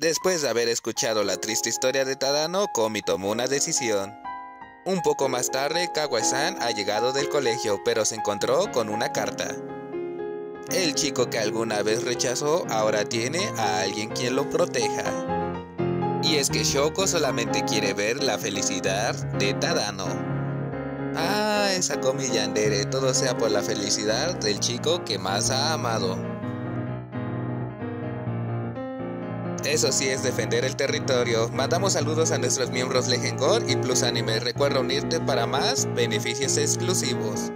Después de haber escuchado la triste historia de Tadano, Komi tomó una decisión. Un poco más tarde, Kawai-san ha llegado del colegio, pero se encontró con una carta. El chico que alguna vez rechazó, ahora tiene a alguien quien lo proteja. Y es que Shoko solamente quiere ver la felicidad de Tadano. Ah, esa Komi yandere, todo sea por la felicidad del chico que más ha amado. Eso sí es defender el territorio. Mandamos saludos a nuestros miembros Legengor y Plus Anime. Recuerda unirte para más beneficios exclusivos.